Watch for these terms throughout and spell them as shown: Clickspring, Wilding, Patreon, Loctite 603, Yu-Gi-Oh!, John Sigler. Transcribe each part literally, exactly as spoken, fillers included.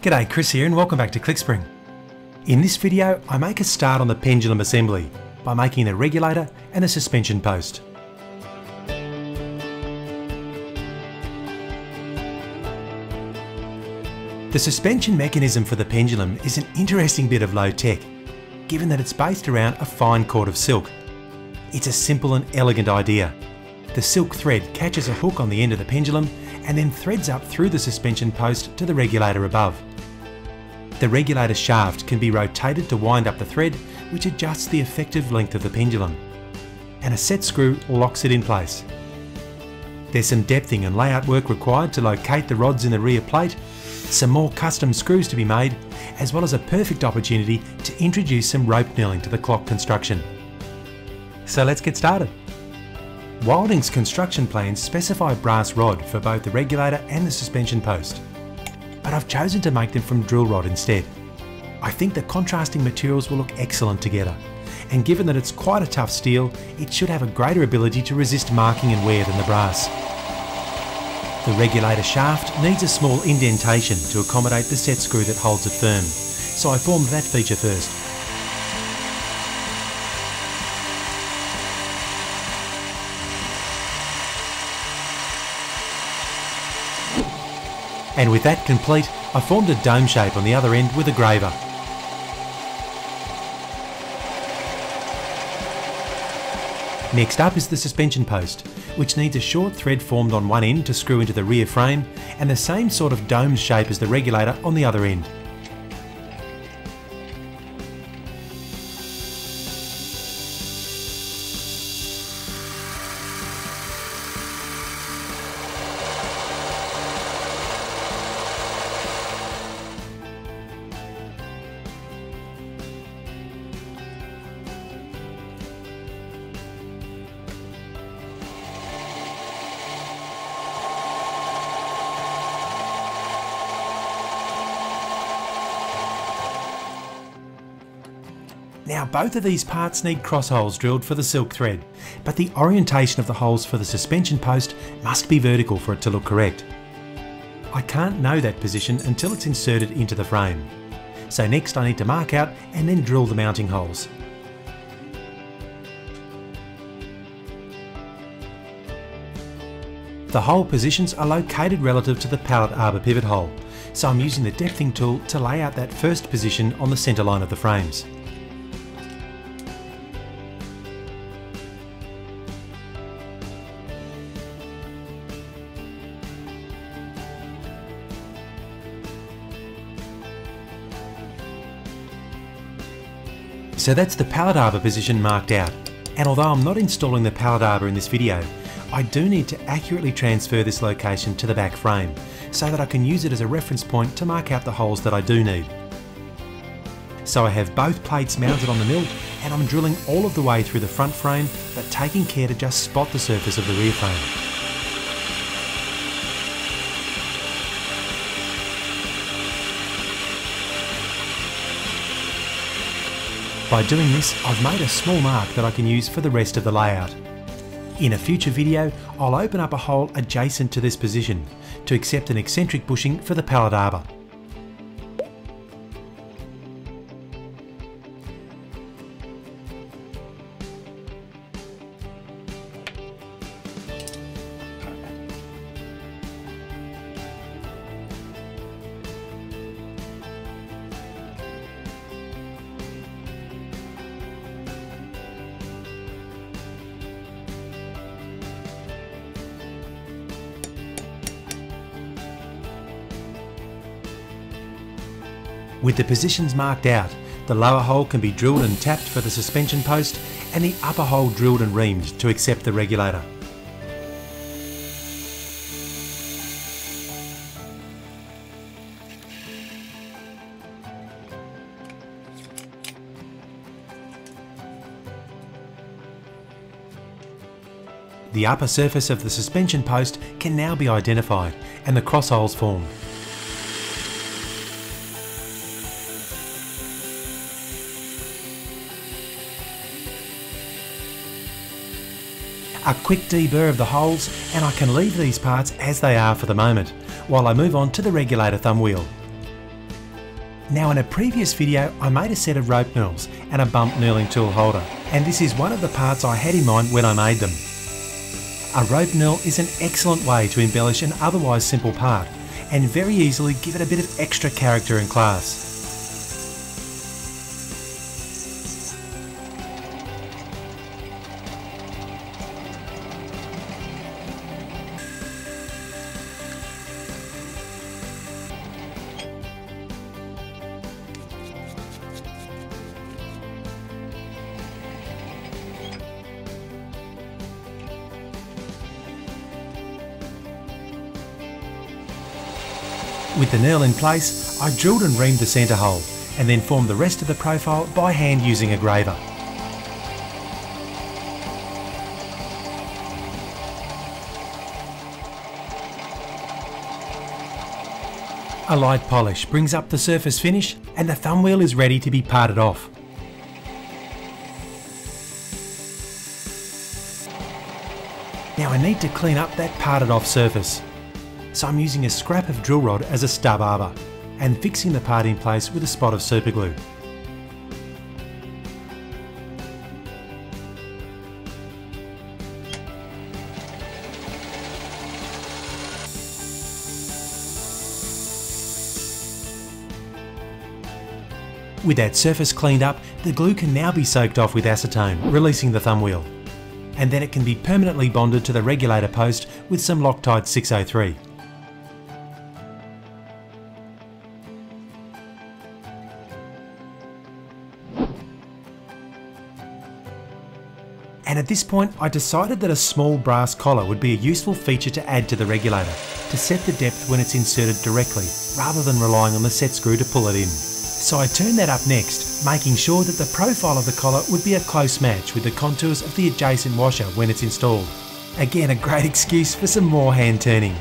G'day, Chris here and welcome back to Clickspring. In this video, I make a start on the pendulum assembly by making the regulator and the suspension post. The suspension mechanism for the pendulum is an interesting bit of low tech, given that it's based around a fine cord of silk. It's a simple and elegant idea. The silk thread catches a hook on the end of the pendulum and then threads up through the suspension post to the regulator above. The regulator shaft can be rotated to wind up the thread, which adjusts the effective length of the pendulum, and a set screw locks it in place. There's some depthing and layout work required to locate the rods in the rear plate, some more custom screws to be made, as well as a perfect opportunity to introduce some rope knurling to the clock construction. So let's get started. Wilding's construction plans specify brass rod for both the regulator and the suspension post, but I've chosen to make them from drill rod instead. I think the contrasting materials will look excellent together, and given that it's quite a tough steel, it should have a greater ability to resist marking and wear than the brass. The regulator shaft needs a small indentation to accommodate the set screw that holds it firm, so I formed that feature first. And with that complete, I formed a dome shape on the other end with a graver. Next up is the suspension post, which needs a short thread formed on one end to screw into the rear frame, and the same sort of dome shape as the regulator on the other end. Now both of these parts need cross holes drilled for the silk thread, but the orientation of the holes for the suspension post must be vertical for it to look correct. I can't know that position until it's inserted into the frame. So next I need to mark out and then drill the mounting holes. The hole positions are located relative to the pallet arbor pivot hole, so I'm using the depthing tool to lay out that first position on the centre line of the frames. So that's the pallet arbor position marked out, and although I'm not installing the pallet arbor in this video, I do need to accurately transfer this location to the back frame, so that I can use it as a reference point to mark out the holes that I do need. So I have both plates mounted on the mill, and I'm drilling all of the way through the front frame, but taking care to just spot the surface of the rear frame. By doing this, I've made a small mark that I can use for the rest of the layout. In a future video, I'll open up a hole adjacent to this position to accept an eccentric bushing for the pallet arbor. With the positions marked out, the lower hole can be drilled and tapped for the suspension post, and the upper hole drilled and reamed to accept the regulator. The upper surface of the suspension post can now be identified, and the cross holes formed. A quick deburr of the holes, and I can leave these parts as they are for the moment, while I move on to the regulator thumb wheel. Now in a previous video I made a set of rope knurls and a bump knurling tool holder, and this is one of the parts I had in mind when I made them. A rope knurl is an excellent way to embellish an otherwise simple part and very easily give it a bit of extra character and class. With the knurl in place, I drilled and reamed the centre hole, and then formed the rest of the profile by hand using a graver. A light polish brings up the surface finish, and the thumb wheel is ready to be parted off. Now I need to clean up that parted off surface. So I'm using a scrap of drill rod as a stub arbor and fixing the part in place with a spot of superglue. With that surface cleaned up, the glue can now be soaked off with acetone, releasing the thumb wheel, and then it can be permanently bonded to the regulator post with some Loctite six oh three. And at this point I decided that a small brass collar would be a useful feature to add to the regulator to set the depth when it's inserted directly rather than relying on the set screw to pull it in. So I turned that up next, making sure that the profile of the collar would be a close match with the contours of the adjacent washer when it's installed. Again, a great excuse for some more hand turning.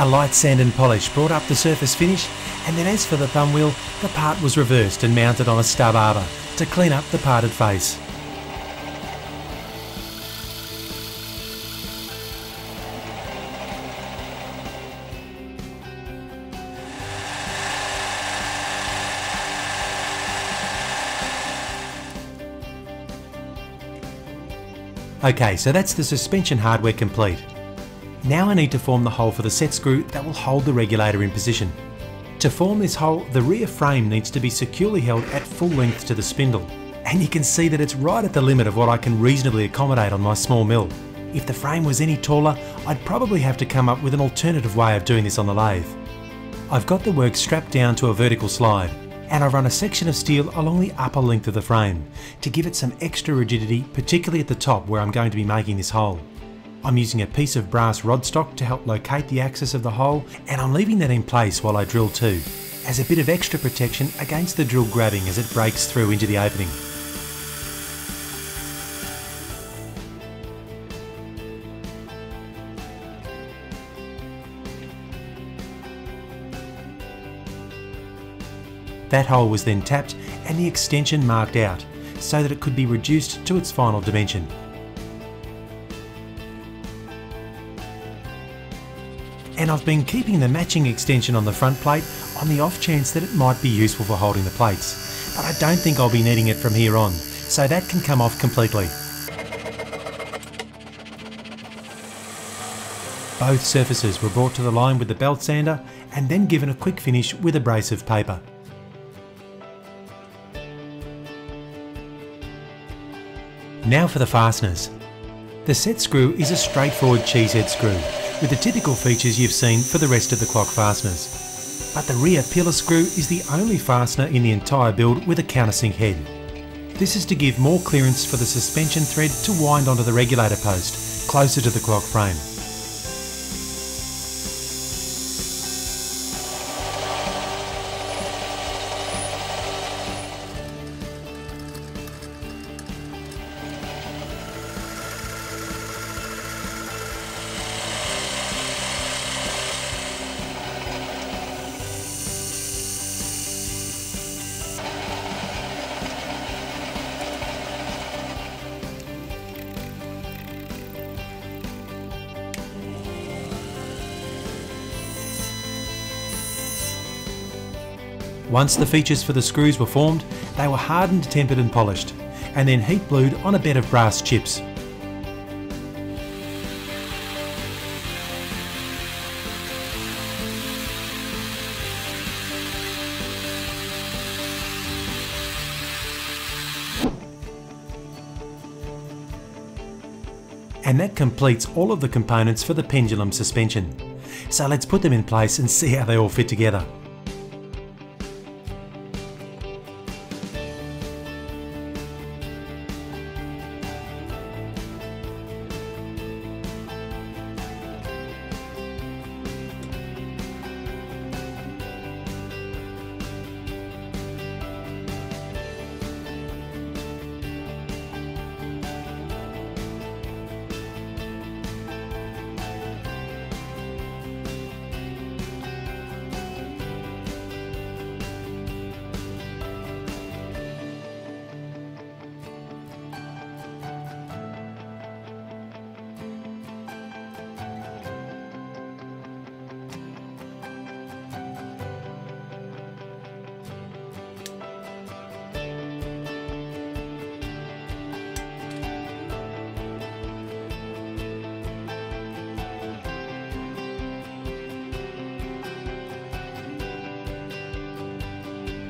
A light sand and polish brought up the surface finish, and then as for the thumb wheel, the part was reversed and mounted on a stub arbor to clean up the parted face. Okay, so that's the suspension hardware complete. Now I need to form the hole for the set screw that will hold the regulator in position. To form this hole, the rear frame needs to be securely held at full length to the spindle, and you can see that it's right at the limit of what I can reasonably accommodate on my small mill. If the frame was any taller, I'd probably have to come up with an alternative way of doing this on the lathe. I've got the work strapped down to a vertical slide, and I run a section of steel along the upper length of the frame to give it some extra rigidity, particularly at the top where I'm going to be making this hole. I'm using a piece of brass rod stock to help locate the axis of the hole, and I'm leaving that in place while I drill too, as a bit of extra protection against the drill grabbing as it breaks through into the opening. That hole was then tapped and the extension marked out so that it could be reduced to its final dimension. And I've been keeping the matching extension on the front plate on the off chance that it might be useful for holding the plates, but I don't think I'll be needing it from here on, so that can come off completely. Both surfaces were brought to the line with the belt sander and then given a quick finish with abrasive paper. Now for the fasteners. The set screw is a straightforward cheesehead screw, with the typical features you've seen for the rest of the clock fasteners. But the rear pillar screw is the only fastener in the entire build with a countersink head. This is to give more clearance for the suspension thread to wind onto the regulator post, closer to the clock frame. Once the features for the screws were formed, they were hardened, tempered and polished, and then heat blued on a bed of brass chips. And that completes all of the components for the pendulum suspension. So let's put them in place and see how they all fit together.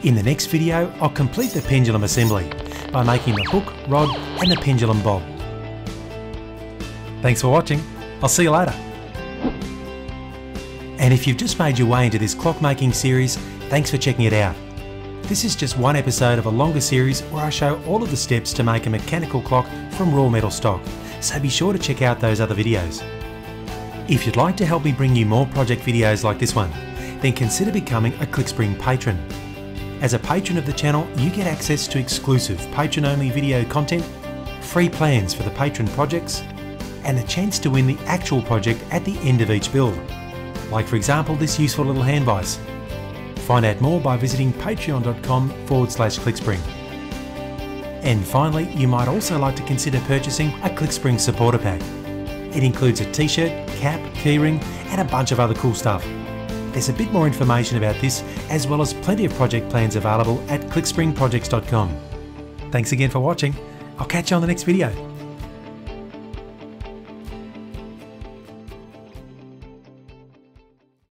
In the next video, I'll complete the pendulum assembly by making the hook, rod and the pendulum bob. Thanks for watching. I'll see you later. And if you've just made your way into this clockmaking series, thanks for checking it out. This is just one episode of a longer series where I show all of the steps to make a mechanical clock from raw metal stock, so be sure to check out those other videos. If you'd like to help me bring you more project videos like this one, then consider becoming a Clickspring patron. As a patron of the channel, you get access to exclusive patron-only video content, free plans for the patron projects, and the chance to win the actual project at the end of each build. Like for example, this useful little hand vise. Find out more by visiting patreon.com forward slash Clickspring. And finally, you might also like to consider purchasing a Clickspring supporter pack. It includes a t-shirt, cap, keyring, and a bunch of other cool stuff. There's a bit more information about this, as well as plenty of project plans available at clickspring projects dot com. Thanks again for watching. I'll catch you on the next video.